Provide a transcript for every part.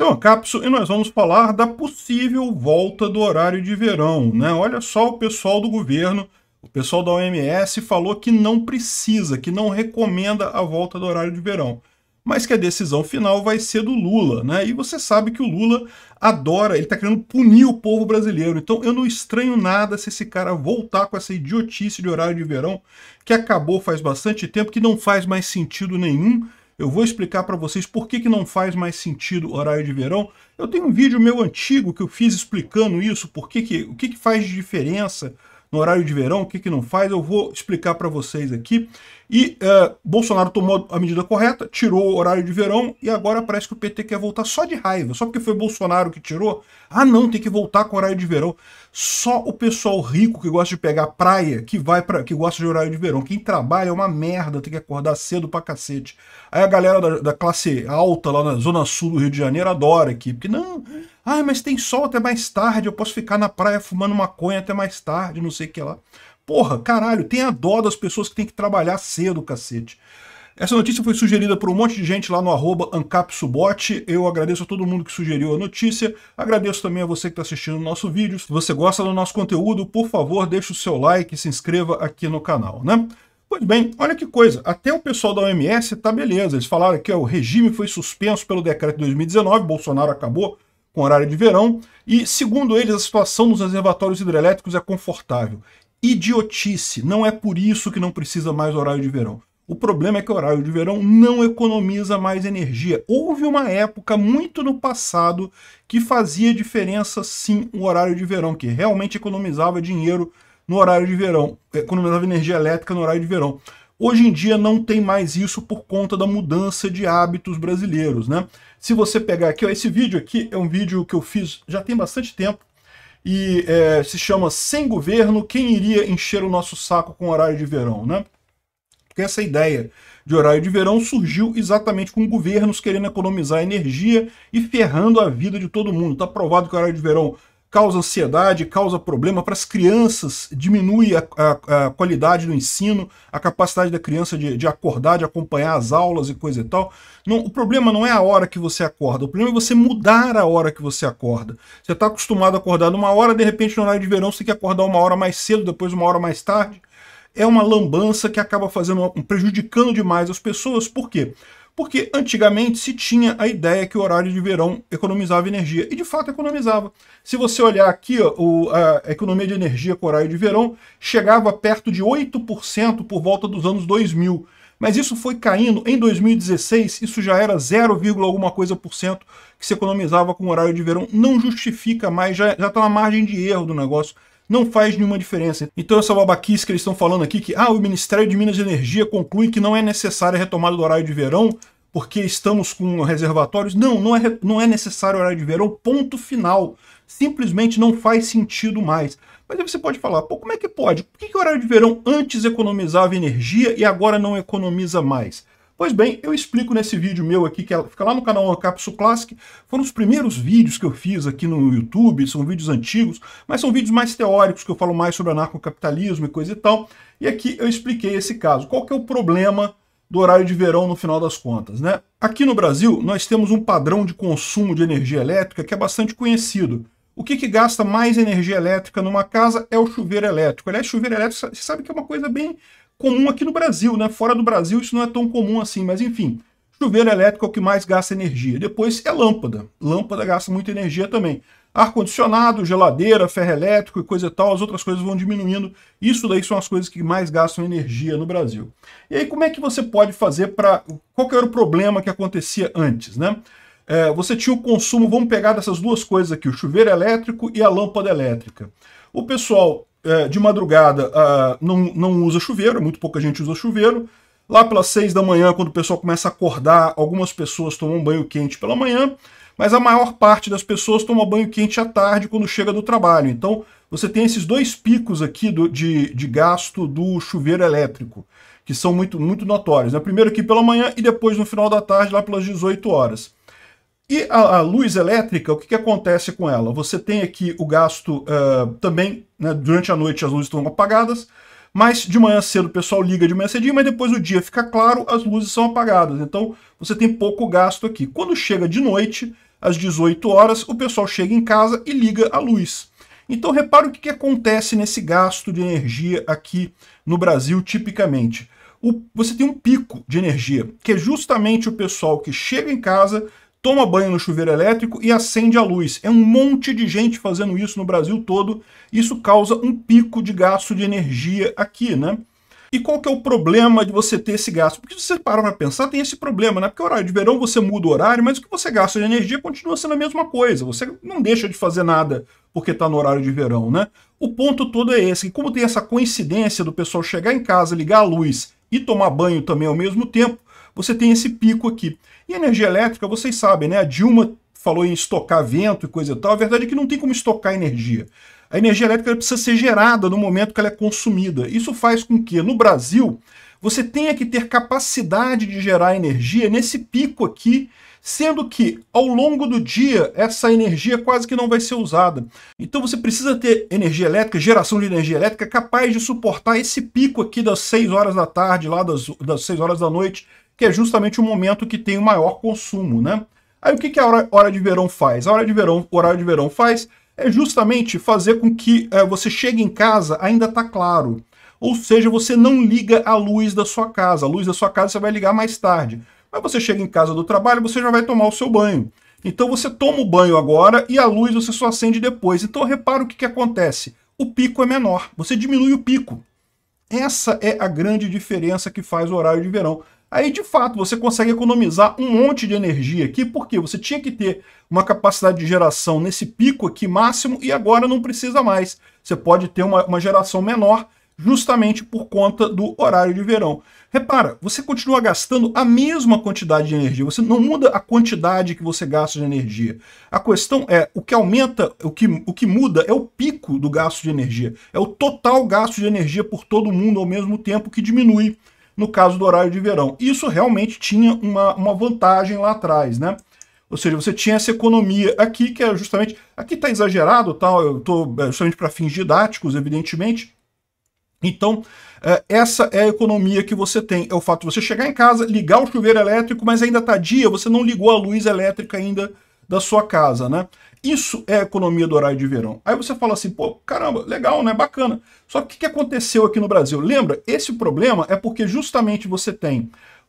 Seu Ancapsu, e nós vamos falar da possível volta do horário de verão, né? Olha só, o pessoal do governo, o pessoal da OMS falou que não precisa, que não recomenda a volta do horário de verão, mas que a decisão final vai ser do Lula, né? E você sabe que o Lula adora, ele tá querendo punir o povo brasileiro, então eu não estranho nada se esse cara voltar com essa idiotice de horário de verão, que acabou faz bastante tempo, que não faz mais sentido nenhum. Eu vou explicar para vocês por que não faz mais sentido horário de verão. Eu tenho um vídeo meu antigo que eu fiz explicando isso, o que faz de diferença no horário de verão, o que não faz, eu vou explicar para vocês aqui. E Bolsonaro tomou a medida correta, tirou o horário de verão, e agora parece que o PT quer voltar só de raiva, só porque foi Bolsonaro que tirou. Ah não, tem que voltar com o horário de verão. Só o pessoal rico que gosta de pegar praia, que gosta de horário de verão. Quem trabalha é uma merda, tem que acordar cedo pra cacete. Aí a galera da classe alta lá na zona sul do Rio de Janeiro adora aqui, porque não... Ah, mas tem sol até mais tarde, eu posso ficar na praia fumando maconha até mais tarde, não sei o que lá. Porra, caralho, tem a dó das pessoas que tem que trabalhar cedo, cacete. Essa notícia foi sugerida por um monte de gente lá no @Ancapsubot. Eu agradeço a todo mundo que sugeriu a notícia. Agradeço também a você que está assistindo o nosso vídeo. Se você gosta do nosso conteúdo, por favor, deixa o seu like e se inscreva aqui no canal, né? Pois bem, olha que coisa, até o pessoal da OMS tá beleza. Eles falaram que o regime foi suspenso pelo decreto de 2019, Bolsonaro acabou com horário de verão, e segundo eles a situação nos reservatórios hidrelétricos é confortável. Idiotice, não é por isso que não precisa mais horário de verão. O problema é que o horário de verão não economiza mais energia. Houve uma época, muito no passado, que fazia diferença sim o horário de verão, que realmente economizava dinheiro no horário de verão, economizava energia elétrica no horário de verão. Hoje em dia não tem mais isso por conta da mudança de hábitos brasileiros, né? Se você pegar aqui, ó, esse vídeo aqui é um vídeo que eu fiz já tem bastante tempo e se chama Sem Governo, quem iria encher o nosso saco com horário de verão, né? Porque essa ideia de horário de verão surgiu exatamente com governos querendo economizar energia e ferrando a vida de todo mundo. Tá provado que o horário de verão causa ansiedade, causa problema para as crianças, diminui a qualidade do ensino, a capacidade da criança de acordar, de acompanhar as aulas e coisa e tal. Não, o problema não é a hora que você acorda, o problema é você mudar a hora que você acorda. Você está acostumado a acordar numa hora, de repente no horário de verão você tem que acordar uma hora mais cedo, depois uma hora mais tarde. É uma lambança que acaba prejudicando demais as pessoas. Por quê? Porque antigamente se tinha a ideia que o horário de verão economizava energia, e de fato economizava. Se você olhar aqui, ó, a economia de energia com o horário de verão chegava perto de 8% por volta dos anos 2000, mas isso foi caindo. Em 2016 isso já era 0,alguma coisa% que se economizava com o horário de verão. Não justifica mais, já está na margem de erro do negócio. Não faz nenhuma diferença. Então essa babaquice que eles estão falando aqui, que o Ministério de Minas e Energia conclui que não é necessária a retomada do horário de verão, porque estamos com reservatórios. Não, não é necessário horário de verão, ponto final. Simplesmente não faz sentido mais. Mas aí você pode falar, pô, como é que pode? Por que o horário de verão antes economizava energia e agora não economiza mais? Pois bem, eu explico nesse vídeo meu aqui, que fica lá no canal Ancapsu Classic. Foram os primeiros vídeos que eu fiz aqui no YouTube, são vídeos antigos, mas são vídeos mais teóricos, que eu falo mais sobre anarcocapitalismo e coisa e tal. E aqui eu expliquei esse caso. Qual que é o problema do horário de verão no final das contas, né? Aqui no Brasil, nós temos um padrão de consumo de energia elétrica que é bastante conhecido. O que gasta mais energia elétrica numa casa é o chuveiro elétrico. Aliás, chuveiro elétrico, você sabe que é uma coisa bem comum aqui no Brasil, né? Fora do Brasil isso não é tão comum assim, mas enfim, chuveiro elétrico é o que mais gasta energia. Depois é lâmpada. Lâmpada gasta muita energia também. Ar-condicionado, geladeira, ferro elétrico e coisa e tal, as outras coisas vão diminuindo. Isso daí são as coisas que mais gastam energia no Brasil. E aí como é que você pode fazer para... Qual que era o problema que acontecia antes, né? Você tinha o consumo, vamos pegar dessas duas coisas aqui, o chuveiro elétrico e a lâmpada elétrica. O pessoal... de madrugada não usa chuveiro, muito pouca gente usa chuveiro. Lá pelas 6 da manhã, quando o pessoal começa a acordar, algumas pessoas tomam um banho quente pela manhã, mas a maior parte das pessoas toma banho quente à tarde, quando chega do trabalho. Então você tem esses dois picos aqui de gasto do chuveiro elétrico, que são muito notórios, né? Primeiro aqui pela manhã e depois no final da tarde, lá pelas 18 horas. E a luz elétrica, o que acontece com ela? Você tem aqui o gasto também, né? Durante a noite as luzes estão apagadas, mas de manhã cedo o pessoal liga de manhã cedinho, mas depois o dia fica claro, as luzes são apagadas. Então você tem pouco gasto aqui. Quando chega de noite, às 18 horas, o pessoal chega em casa e liga a luz. Então repara o que acontece nesse gasto de energia aqui no Brasil, tipicamente. Você tem um pico de energia, que é justamente o pessoal que chega em casa, toma banho no chuveiro elétrico e acende a luz. É um monte de gente fazendo isso no Brasil todo. Isso causa um pico de gasto de energia aqui, né? E qual que é o problema de você ter esse gasto? Porque se você parar para pensar, tem esse problema, né? Porque horário de verão você muda o horário, mas o que você gasta de energia continua sendo a mesma coisa. Você não deixa de fazer nada porque está no horário de verão, né? O ponto todo é esse, que como tem essa coincidência do pessoal chegar em casa, ligar a luz e tomar banho também ao mesmo tempo, você tem esse pico aqui. E energia elétrica, vocês sabem, né? A Dilma falou em estocar vento e coisa e tal. A verdade é que não tem como estocar energia. A energia elétrica precisa ser gerada no momento que ela é consumida. Isso faz com que, no Brasil, você tenha que ter capacidade de gerar energia nesse pico aqui, sendo que, ao longo do dia, essa energia quase que não vai ser usada. Então você precisa ter energia elétrica, geração de energia elétrica, capaz de suportar esse pico aqui das 6 horas da tarde, lá das 6 horas da noite, que é justamente o momento que tem o maior consumo, né? Aí o que a hora de verão faz? O horário de verão faz é justamente fazer com que você chegue em casa, ainda está claro. Ou seja, você não liga a luz da sua casa. A luz da sua casa você vai ligar mais tarde. Mas você chega em casa do trabalho, você já vai tomar o seu banho. Então você toma o banho agora e a luz você só acende depois. Então repara o que acontece. O pico é menor. Você diminui o pico. Essa é a grande diferença que faz o horário de verão. Aí, de fato, você consegue economizar um monte de energia aqui, porque você tinha que ter uma capacidade de geração nesse pico aqui máximo e agora não precisa mais. Você pode ter uma geração menor, justamente por conta do horário de verão. Repara, você continua gastando a mesma quantidade de energia, você não muda a quantidade que você gasta de energia. A questão é, o que aumenta, o que muda é o pico do gasto de energia, é o total gasto de energia por todo mundo ao mesmo tempo que diminui no caso do horário de verão. Isso realmente tinha uma vantagem lá atrás, né? Ou seja, você tinha essa economia aqui, que é justamente... Aqui está exagerado, tá? Eu estou justamente para fins didáticos, evidentemente. Então, essa é a economia que você tem. É o fato de você chegar em casa, ligar o chuveiro elétrico, mas ainda está dia, você não ligou a luz elétrica ainda da sua casa, né? Isso é a economia do horário de verão. Aí você fala assim, pô, caramba, legal, né? Bacana. Só que o que aconteceu aqui no Brasil? Lembra? Esse problema é porque justamente você tem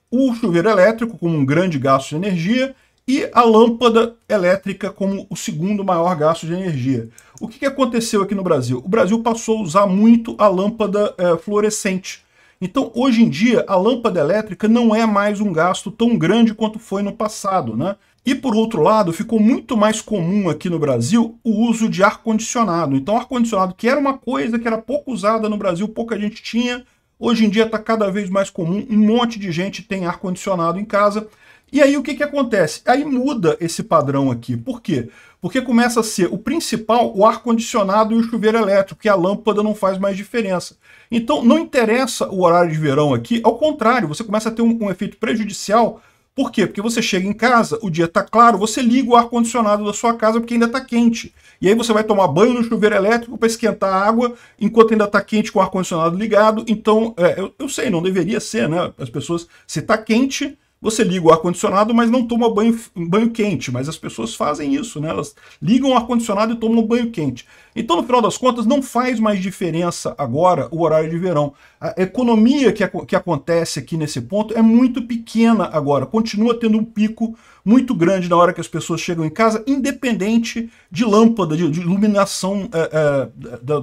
o chuveiro elétrico como um grande gasto de energia e a lâmpada elétrica como o segundo maior gasto de energia. O que aconteceu aqui no Brasil? O Brasil passou a usar muito a lâmpada fluorescente. Então, hoje em dia, a lâmpada elétrica não é mais um gasto tão grande quanto foi no passado, né? E, por outro lado, ficou muito mais comum aqui no Brasil o uso de ar-condicionado. Então, ar-condicionado, que era uma coisa que era pouco usada no Brasil, pouca gente tinha, hoje em dia está cada vez mais comum, um monte de gente tem ar-condicionado em casa. E aí, o que acontece? Aí muda esse padrão aqui. Por quê? Porque começa a ser o principal o ar-condicionado e o chuveiro elétrico, que a lâmpada não faz mais diferença. Então, não interessa o horário de verão aqui. Ao contrário, você começa a ter um efeito prejudicial. Por quê? Porque você chega em casa, o dia está claro, você liga o ar-condicionado da sua casa porque ainda está quente. E aí você vai tomar banho no chuveiro elétrico para esquentar a água enquanto ainda está quente com o ar-condicionado ligado. Então, eu sei, não deveria ser, né? As pessoas, se está quente... Você liga o ar-condicionado, mas não toma banho quente. Mas as pessoas fazem isso, né? Elas ligam o ar-condicionado e tomam banho quente. Então, no final das contas, não faz mais diferença agora o horário de verão. A economia que acontece aqui nesse ponto é muito pequena agora. Continua tendo um pico muito grande na hora que as pessoas chegam em casa, independente de lâmpada, de iluminação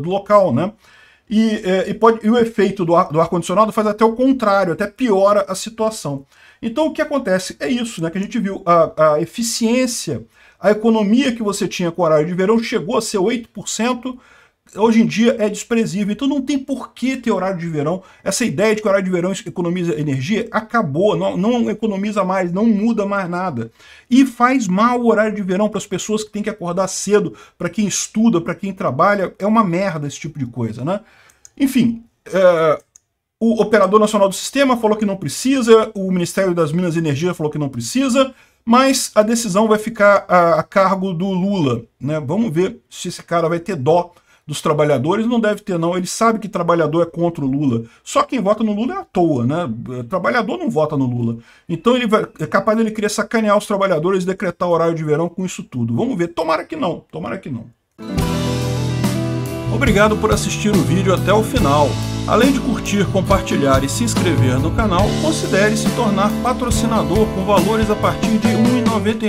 do local, né? E o efeito do ar-condicionado faz até o contrário, até piora a situação. Então o que acontece é isso, né? Que a gente viu a eficiência, a economia que você tinha com o horário de verão chegou a ser 8%, hoje em dia é desprezível. Então não tem por que ter horário de verão. Essa ideia de que o horário de verão economiza energia acabou, não economiza mais, não muda mais nada. E faz mal o horário de verão para as pessoas que têm que acordar cedo, para quem estuda, para quem trabalha. É uma merda esse tipo de coisa, né? Enfim, o Operador Nacional do Sistema falou que não precisa, o Ministério das Minas e Energia falou que não precisa, mas a decisão vai ficar a cargo do Lula, né? Vamos ver se esse cara vai ter dó dos trabalhadores, não deve ter não, ele sabe que trabalhador é contra o Lula, só quem vota no Lula é à toa, né? Trabalhador não vota no Lula, então ele vai, é capaz dele querer sacanear os trabalhadores e decretar horário de verão com isso tudo, vamos ver, tomara que não, tomara que não. Obrigado por assistir o vídeo até o final. Além de curtir, compartilhar e se inscrever no canal, considere se tornar patrocinador com valores a partir de R$ 1,99.